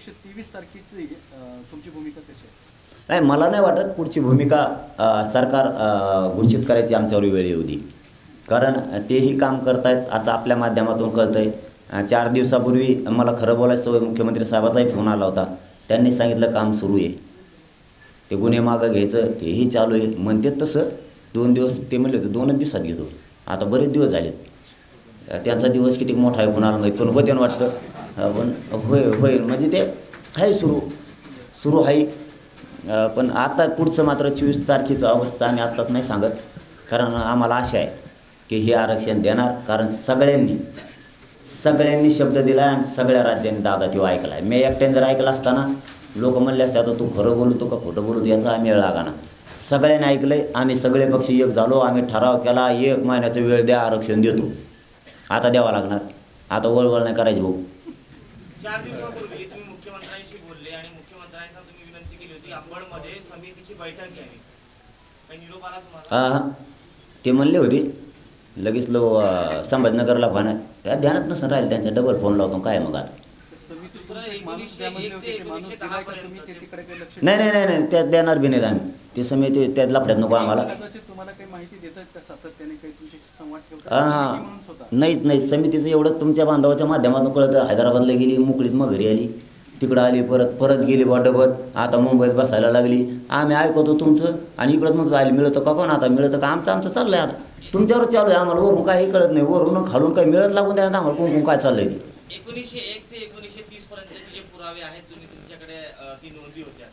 123 तारखेची तुमची भूमिका कशी आहे? नाही, मला नाही वाटत पुढची भूमिका सरकार घोषित करायची आमच्यावर वेळ येऊ दी, कारण तेही काम करतायत असं आपल्या माध्यमातून कळतंय। 4 दिवसापूर्वी मला खरं बोलायचं मुख्यमंत्री साहेबांचाही फोन आला होता, त्यांनी सांगितलं काम सुरू आहे, ते गुन्हे मागं घ्यायचं तेही चालू आहे, म्हणतात तसं 2 दिवस ते म्हणले होते 2 दिवसात घेतो, आता बरेच दिवस झालेत, त्यांचा दिवस किती मोठा आहे कोणाला माहीत, पण होते वाटतं, पण होईल म्हणजे ते आहे सुरू आहे। पण आता पुढचं मात्र 24 तारखेचं अवस्था आम्ही आत्ताच नाही सांगत, कारण आम्हाला आशा आहे की हे आरक्षण देणार, कारण सगळ्यांनी शब्द दिला आणि सगळ्या राज्यांनी दादा तो ऐकला आहे। मी एकट्याने जर ऐकला असताना लोक म्हणले असते आता तू खरं बोलतो का खोटं बोलतो याचा आम्ही लागाना, सगळ्यांनी ऐकलं आहे, आम्ही सगळे पक्ष एक झालो, आम्ही ठराव केला 1 महिन्याचा वेळ द्या आरक्षण देतो, आता द्यावा लागणार, आता वळवळ नाही करायची भाऊ। 4 दिवसापूर्वी तुम्ही मुख्यमंत्र्यांशी बोलले आणि मुख्यमंत्र्यांना तुम्ही विनंती केली होती अंबडमध्ये समितीची बैठक घ्यावी, काही निरोप आला तुम्हाला? हां ते म्हणले होते लगेच लो संभाजीनगरला भान ध्यानात नसन राहील त्यांचा डबल फोन लावतो काय मग आता नाही नाही नाही त्यात देणार बी नाहीत आम्ही, ते समिती त्यात लपड्यात नको आम्हाला। हां नाहीच नाही समितीचं एवढंच तुमच्या बांधवाच्या माध्यमातून कळतं, हैदराबादला गेली मोकळीत मग घरी आली, तिकडं आली परत गेली बॉटभर, आता मुंबईत बसायला लागली, आम्ही ऐकतो तुमचं आणि इकडंच मग आली मिळतं का कोण, आता मिळतं का आमचं चाललं आहे, आता तुमच्यावर चालू आहे, आम्हाला वरून काही कळत नाही, वरून खालून काही मिळत लागून द्या आम्हाला कोण काय चाललंय ते। 1901 ते 1930 पर्यंतचे जे पुरावे आहेत तुम्ही तुमच्याकडे ती नोंदी होत्या,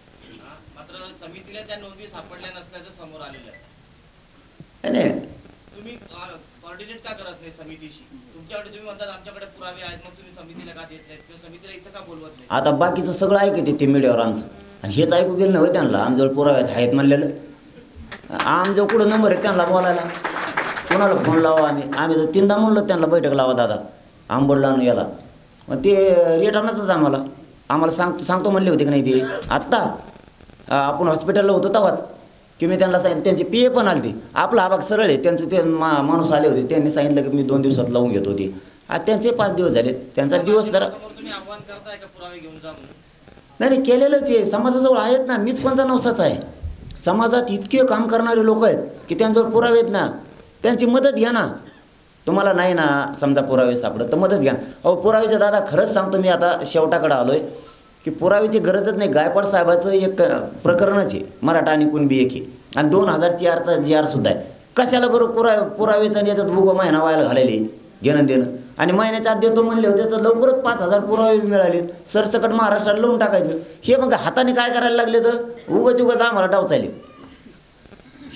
मात्र समितीला त्या नोंदी सापडल्या नसल्याचं समोर आलेलं आहे, नाही तुम्ही कोऑर्डिनेट का करत नाही समितीशी, तुमच्याकडे तुम्ही म्हणतात आमच्याकडे पुरावे आहेत मग तुम्ही समितीला का देत नाहीत, समितीला इथं का बोलवत नाही? आता बाकीचं सगळं ऐकते ते मीडियावर आमचं, आणि हेच ऐकू गेलं नव्हे त्यांना आमजवळ पुरावे आहेत म्हणलेलं, आमजवळ कुठं नंबर आहे त्यांना बोलायला, कोणाला फोन लावा, आम्ही आम्ही तर 3दा म्हणलं त्यांना बैठक लावा दादा आंबडला न याला, मग ते रेट आणतच आम्हाला सांगतो म्हणले होते की नाही ते, आत्ता आपण हॉस्पिटलला होतो तेव्हाच की मी त्यांना सांगितलं, त्यांचे पी ए पण आले ते, आपला हा भाग सरळ आहे, त्यांचं ते माणूस आले होते, त्यांनी सांगितलं की मी 2 दिवसात लावून घेत होते, आज त्यांचे 5 दिवस झाले, त्यांचा दिवस जरा नाही केलेलंच आहे, समाजाजवळ आहेत ना, मीच कोणता नवसाच आहे, समाजात इतके काम करणारे लोक आहेत की त्यांच्यावर पुरावे आहेत ना, त्यांची मदत घ्या ना, तुम्हाला नाही ना समजा पुरावे सापडत तर मदत घ्या ना। अहो पुरावेचं दादा खरंच सांगतो मी आता शेवटाकडे आलो आहे की पुरावेची गरजच नाही, गायकवाड साहेबाचं एक प्रकरणच आहे मराठा आणि कुणबी एक आहे आणि 2004चा GR सुद्धा आहे, कशाला बरोबर पुरावेचं आणि याच्यात उगं महिना व्हायला घालेली घेणं देणं, आणि महिन्याच्या आत देतो म्हणले होते तर लवकरच 5000 पुरावे मिळालेत, सरसकट महाराष्ट्राला लावून टाकायचं, हे मग हाताने काय करायला लागले तर उगच आम्हाला डावचायले,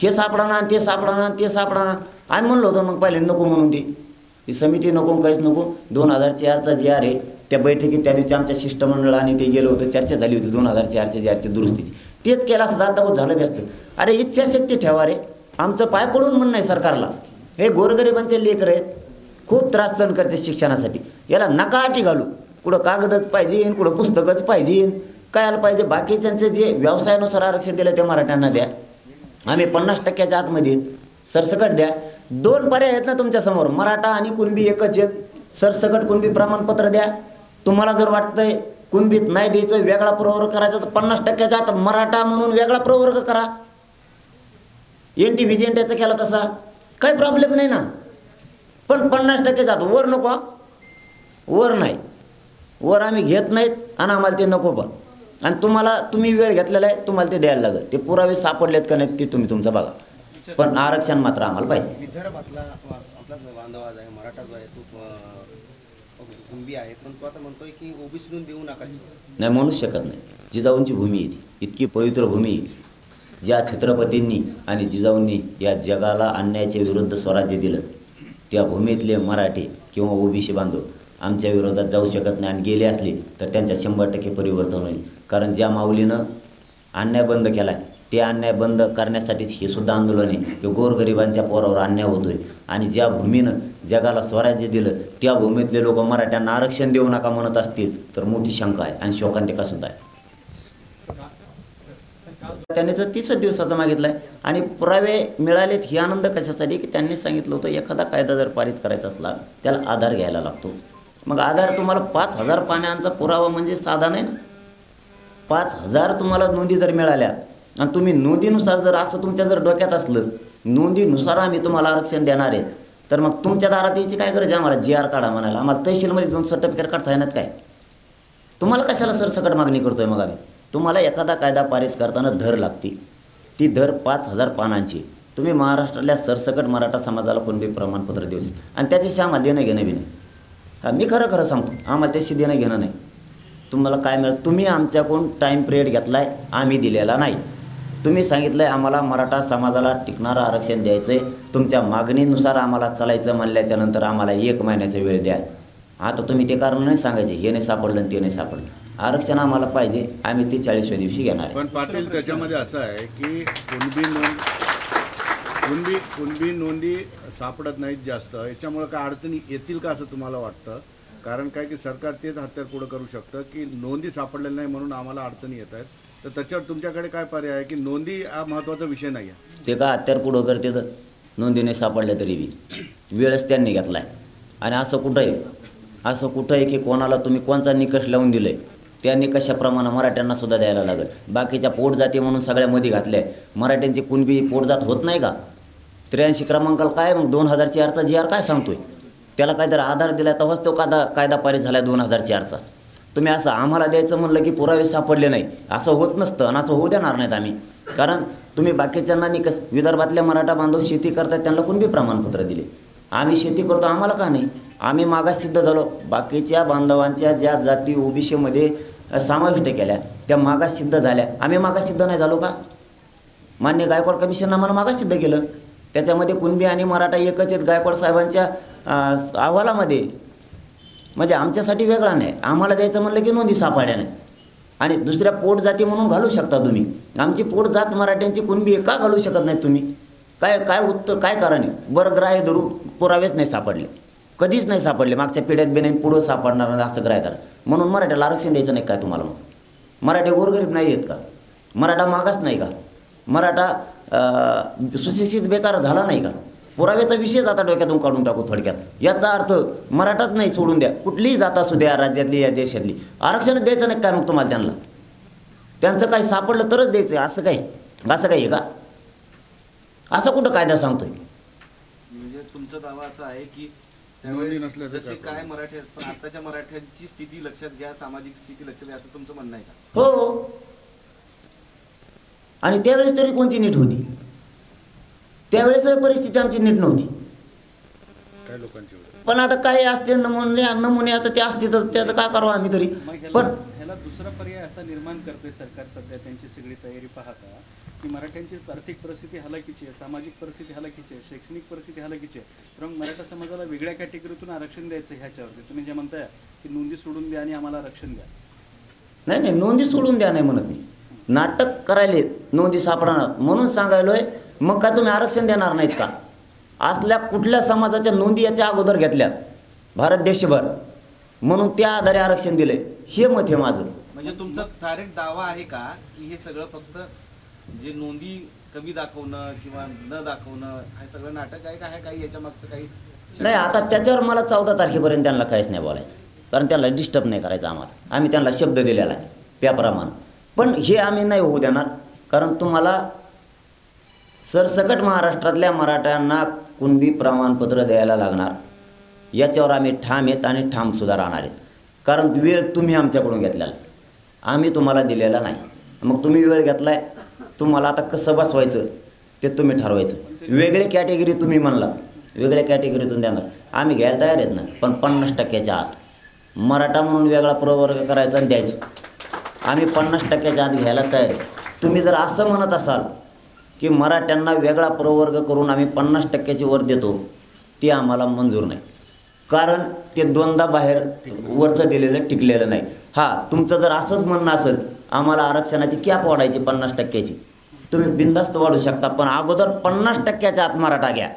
हे सापडाना ते सापडाना ते सापडाना, आम्ही म्हणलो होतो मग पहिले नको म्हणून ती समिती नको काहीच नको। 2004चा GR आहे त्या बैठकीत त्या दिवशी आमच्या शिष्टमंडळाने ते गेलं होतं, चर्चा झाली होती 2004च्या GR ची दुरुस्तीची, तेच केला असं दादाभाऊ झालं व्यस्त, अरे इच्छाशक्ती ठेवा रे, आमचं पाय पडून म्हणणं आहे सरकारला, हे गोरगरिबांचे लेकर आहेत खूप त्रास सहन करते शिक्षणासाठी, याला नका अटी घालू, कुठं कागदच पाहिजे कुठं पुस्तकच पाहिजे कायला पाहिजे, बाकीच्यांचे जे व्यवसायानुसार आरक्षण दिलं ते मराठ्यांना द्या, आम्ही 50%च्या आतमध्ये सरसकट द्या, 2 पर्याय आहेत ना तुमच्यासमोर, मराठा आणि कुणबी एकच आहेत, सरसकट कुणबी प्रमाणपत्र द्या, तुम्हाला जर वाटतंय कुणबीत नाही द्यायचं वेगळा प्रवर्ग करायचा तर 50%च्या आत मराठा म्हणून वेगळा प्रवर्ग करा, NT-VGNT केला तसा काही प्रॉब्लेम नाही ना, पण 50%च्या आत वर नको, वर नाही, वर आम्ही घेत नाहीत आणि आम्हाला ते नको, पण आणि तुम्हाला तुम्ही वेळ घेतलेला आहे तुम्हाला ते द्यायला लागेल, ते पुरावे सापडलेत का नाही ते तुम्ही तुमचं बघा, पण आरक्षण मात्र आम्हाला पाहिजे। विदर्भातला आपला जो बांधव आहे मराठा जो आहे तो कुणबी आहे, पण तो आता म्हणतोय की ओबीसीतून देऊ नका, नाही म्हणू शकत नाही, जिजाऊंची भूमी आहे ती इतकी पवित्र भूमी ज्या छत्रपतींनी आणि जिजाऊंनी या जगाला अन्यायाच्या विरुद्ध स्वराज्य दिलं, त्या भूमीतले मराठे किंवा OBC बांधव आमच्या विरोधात जाऊ शकत नाही, आणि गेले असले तर त्यांच्या 100% परिवर्तन होईल, कारण ज्या माऊलीनं अन्याय बंद केला आहे ते अन्याय बंद करण्यासाठीच हे सुद्धा आंदोलन आहे की गोरगरिबांच्या पोरावर अन्याय होतोय, आणि ज्या भूमीनं जगाला स्वराज्य दिलं त्या भूमीतले लोक मराठ्यांना आरक्षण देऊ नका म्हणत असतील तर मोठी शंका आहे आणि शोकांतिका सुद्धा आहे। त्यांनीच 30 दिवसाचा मागितला आहे आणि पुरावे मिळालेत हे आनंद कशासाठी की त्यांनी सांगितलं होतं एखादा कायदा जर पारित करायचा असला त्याला आधार घ्यायला लागतो, मग आधार तुम्हाला 5000 पानांचा पुरावा म्हणजे साधा नाही ना, 5000 तुम्हाला नोंदी जर मिळाल्या आणि तुम्ही नोंदीनुसार जर असं तुमच्या जर डोक्यात असलं नोंदीनुसार आम्ही तुम्हाला आरक्षण देणार आहे तर मग तुमच्या दारात यायची काय गरज आहे आम्हाला जीआर काढा म्हणायला आम्हाला तहसीलमध्ये जाऊन सर्टिफिकेट काढता येणार काय तुम्हाला कशाला सरसकट मागणी करतोय मग आम्ही तुम्हाला एखादा कायदा पारित करताना धर लागते ती धर 5000 पानांची तुम्ही महाराष्ट्रातल्या सरसकट मराठा समाजाला कोणते प्रमाणपत्र देऊ शकता आणि त्याच्याशी आम्हाला देणं घेणं बी नाही हां मी खरं खरं सांगतो आम्हाला त्याशी देणं घेणं नाही तुम्हाला काय मिळेल तुम्ही आमच्याकडून टाइम पिरियड घेतलाय आम्ही दिलेला नाही तुम्ही सांगितलंय आम्हाला मराठा समाजाला टिकणारे आरक्षण द्यायचे तुमच्या मागणीनुसार आम्हाला चालायचं म्हणल्याच्या नंतर आम्हाला 1 महिन्याचा वेळ द्या आता तुम्ही ते कारण नाही सांगायचे हे नाही सापडलं ते नाही सापडलं आरक्षण आम्हाला पाहिजे आम्ही ते 40व्या दिवशी घेणार आहे पण पाटील त्याच्यामध्ये असं आहे की कुणबी नोंदी सापडत नाहीत जास्त याच्यामुळे काय अडचणी येतील का असं तुम्हाला वाटतं कारण काय की सरकार तेच हत्यार पुढे करू शकतं की नोंदी सापडलेल्या नाही म्हणून आम्हाला अडचणी येत आहेत तर त्याच्यावर तुमच्याकडे काय पर्याय आहे की नोंदी हा महत्त्वाचा विषय नाही आहे ते का हत्यार पुढे करते तर नोंदीने सापडल्या तरी वेळच त्यांनी घेतला आहे आणि असं कुठं आहे की कोणाला तुम्ही कोणचा निकष लावून दिला आहे त्या निकषाप्रमाणे मराठ्यांना सुद्धा द्यायला लागेल बाकीच्या पोट जाती म्हणून सगळ्यामध्ये घातल्या मराठ्यांची कुणबी पोट जात होत नाही का 83 क्रमांकाला काय मग 2004चा जी आर काय सांगतोय त्याला काहीतरी आधार दिला तेव्हाच तो कायदा पारित झाला 2004चा तुम्ही असं आम्हाला द्यायचं म्हणलं की पुरावे सापडले नाही असं होत नसतं आणि असं होऊ देणार नाहीत आम्ही कारण तुम्ही बाकीच्यांना निकष विदर्भातल्या मराठा बांधव शेती करतात त्यांना कुणबी प्रमाणपत्र दिले आम्ही शेती करतो आम्हाला का नाही आम्ही मागास सिद्ध झालो बाकीच्या बांधवांच्या ज्या जाती ओबीसीमध्ये समाविष्ट केल्या त्या मागास सिद्ध झाल्या आम्ही मागास सिद्ध नाही झालो का मान्य गायकवाड कमिशननं आम्हाला मागास सिद्ध केलं त्याच्यामध्ये कुणबी आणि मराठा एकच आहेत गायकवाड साहेबांच्या अहवालामध्ये म्हणजे आमच्यासाठी वेगळा नाही आम्हाला द्यायचं म्हणलं की नोंदी सापडल्या नाही आणि दुसऱ्या पोट जाती म्हणून घालू शकता तुम्ही आमची पोट जात मराठ्यांची कुणबी का घालू शकत नाही तुम्ही काय काय उत्तर काय कारण आहे बरं ग्राह्य धरू पुरावेच नाही सापडले कधीच नाही सापडले मागच्या पिढ्यात बी नाही पुढं सापडणार नाही असं ग्राह्य धरा म्हणून मराठ्याला आरक्षण द्यायचं नाही काय तुम्हाला मग मराठे गोरगरीब नाही आहेत का मराठा मागास नाही का मराठा सुशिक्षित बेकार झाला नाही का पुराव्याचा विषयच आता डोक्यातून काढून टाकू थोडक्यात याचा अर्थ मराठाच नाही सोडून द्या कुठलीही जात असू द्या राज्यातली या देशातली आरक्षण द्यायचं नाही काय मग तुम्हाला त्यांना त्यांचं काही सापडलं तरच द्यायचं असं काही आहे का असं कुठं कायदा सांगतोय म्हणजे तुमचा दावा असा आहे की जसे काय मराठी पण आताच्या मराठ्यांची स्थिती लक्षात घ्या सामाजिक स्थिती लक्षात घ्या असं तुमचं म्हणणं आहे का हो आणि त्यावेळेस तरी कोणती नीट होती त्यावेळेस परिस्थिती आमची नीट नव्हती काय लोकांची पण आता काय असते नमुने आता ते असते तर त्याचं काय करावं आम्ही तरी पण ह्याला दुसरा पर्याय असा निर्माण करतोय सरकार सध्या त्यांची सगळी तयारी पाहता की मराठ्यांची आर्थिक परिस्थिती हलाखीची आहे सामाजिक परिस्थिती हलाखीची आहे शैक्षणिक परिस्थिती हलाखीची आहे तर मग मराठा समाजाला वेगळ्या कॅटेगरीतून आरक्षण द्यायचं ह्याच्यावरती तुम्ही जे म्हणताय की नोंदी सोडून द्या आणि आम्हाला आरक्षण द्या नाही नोंदी सोडून द्या नाही म्हणत मी नाटक करायले नोंदी सापडणार म्हणून सांगायलोय मग काय तुम्ही आरक्षण देणार नाहीत का असल्या कुठल्या समाजाच्या नोंदी याच्या अगोदर घेतल्या भारत देशभर म्हणून त्या आधारे आरक्षण दिले हे मत आहे माझं म्हणजे तुमचा डायरेक्ट दावा आहे का की हे सगळं फक्त जे नोंदी कमी दाखवणं किंवा न दाखवणं हे सगळं नाटक आहे का हे काही याच्या मागचं काही नाही आता त्याच्यावर मला 14 तारखेपर्यंत त्यांना काहीच नाही बोलायचं कारण त्यांना डिस्टर्ब नाही करायचं आम्हाला आम्ही त्यांना शब्द दिलेला आहे त्याप्रमाणे पण हे आम्ही नाही होऊ देणार कारण तुम्हाला सरसकट महाराष्ट्रातल्या मराठ्यांना कुणबी प्रमाणपत्र द्यायला लागणार याच्यावर आम्ही ठाम आहेत आणि ठामसुद्धा राहणार आहेत कारण वेळ तुम्ही आमच्याकडून घेतलेला आम्ही तुम्हाला दिलेला नाही मग तुम्ही वेळ घेतला आहे तुम्हाला आता कसं बसवायचं ते तुम्ही ठरवायचं वेगळी कॅटेगरी तुम्ही म्हणला वेगळ्या कॅटेगरीतून देणार आम्ही घ्यायला तयार आहेत ना पण 50%च्या आत मराठा म्हणून वेगळा प्रवर्ग करायचा आणि द्यायचं आम्ही 50%च्या आत घ्यायला तयार आहे तुम्ही जर असं म्हणत असाल की मराठ्यांना वेगळा प्रवर्ग करून आम्ही 50%ची वर देतो ते आम्हाला मंजूर नाही कारण ते 2दा बाहेर वरचं दिलेलं टिकलेलं नाही हां तुमचं जर असंच म्हणणं असेल आम्हाला आरक्षणाची कॅप वाढायची 50%ची तुम्ही बिनधास्त वाढू शकता पण अगोदर 50%च्या आत मराठा घ्या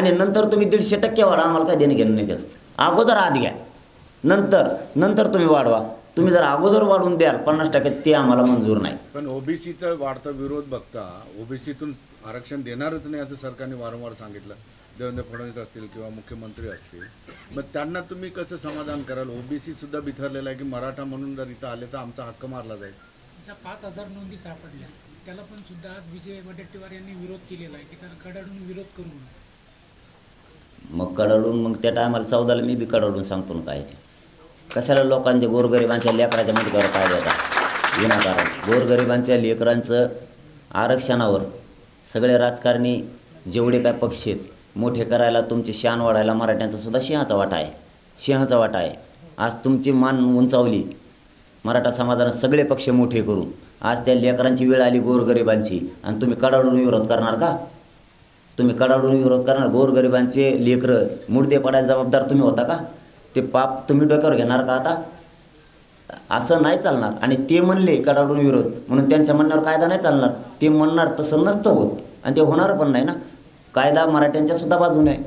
आणि नंतर तुम्ही 150% वाढा आम्हाला काय देणं घेणं नाही त्याचं अगोदर आत घ्या नंतर तुम्ही वाढवा तुम्ही जर अगोदर वाढून द्याल 50% ते आम्हाला मंजूर नाही पण ओबीसीचा वाढता विरोध बघता ओबीसीतून आरक्षण देणारच नाही असं सरकारने वारंवार सांगितलं देवेंद्र फडणवीस असतील किंवा मुख्यमंत्री असतील मग त्यांना तुम्ही कसं समाधान कराल ओबीसी सुद्धा बिथरलेला आहे की मराठा म्हणून जर इथं आले तर आमचा हक्क मारला जाईल ज्या 5000 नोंदी सापडल्या त्याला पण सुद्धा विजय वडेट्टीवार यांनी विरोध केलेला आहे की सर कडाडून विरोध करू नये। मग कडाडून मग त्या टायमाला 14 ला मी बी कडाडून सांगतो ना काय ते कशाला लोकांचे गोरगरिबांच्या लेकरांच्या मुद्द्यावर पाय देता विनाकारण। गोरगरिबांच्या लेकरांचं आरक्षणावर सगळे राजकारणी जेवढे काय पक्ष आहेत मोठे करायला तुमची शान वाढायला मराठ्यांचा सुद्धा सिंहाचा वाटा आहे, सिंहाचा वाटा आहे। आज तुमची मान उंचावली मराठा समाजाने सगळे पक्ष मोठे करून, आज त्या लेकरांची वेळ आली गोरगरिबांची आणि तुम्ही कडाडून विरोध करणार का? तुम्ही कडाडून विरोध करणार? गोरगरिबांचे लेकरं मुर्दे पडायला जबाबदार तुम्ही होता का? ते पाप तुम्ही डोक्यावर घेणार का? आता असं नाही चालणार। आणि ते म्हणले कडाडून विरोध म्हणून त्यांच्या म्हणण्यावर कायदा नाही चालणार, ते म्हणणार तसं नसतं होत आणि ते होणार पण नाही ना। कायदा मराठ्यांच्या सुद्धा बाजूने आहे,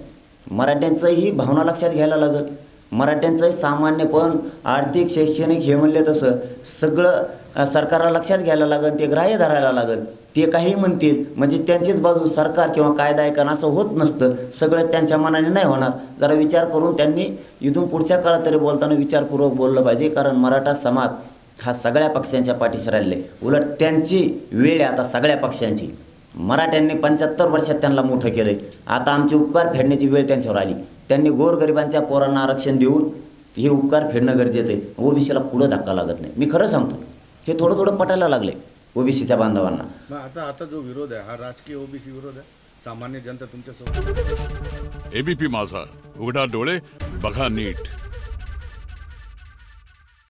मराठ्यांचंही भावना लक्षात घ्यायला लागल, मराठ्यांचंही सामान्यपण आर्थिक शैक्षणिक हे म्हणले तसं सगळं सरकारला लक्षात घ्यायला लागेल, ते ग्राह्य धरायला लागेल। ते काही म्हणतील म्हणजे त्यांचीच बाजू सरकार किंवा कायदा ऐकणं असं होत नसतं, सगळं त्यांच्या मनाने नाही होणार। जरा विचार करून त्यांनी इथून पुढच्या काळात तरी बोलताना विचारपूर्वक बोललं पाहिजे, कारण मराठा समाज हा सगळ्या पक्षांच्या पाठीशी राहिलेला आहे। उलट त्यांची वेळ आता सगळ्या पक्षांची, मराठ्यांनी 75 वर्षात त्यांना मोठं केलं, आता आमचे उपकार फेडण्याची वेळ त्यांच्यावर आली। त्यांनी गोरगरिबांच्या पोरांना आरक्षण देऊन हे उपकार फेडणं गरजेचं आहे। ओबीसीला पुढं धक्का लागत नाही, मी खरं सांगतो, हे थोडं थोडं पटायला लागले ओबीसीच्या बांधवांना। आता आता जो विरोध आहे हा राजकीय ओबीसी विरोध आहे, सामान्य जनता तुमच्यासोबत। ABP माझा, उघडा डोळे बघा नीट।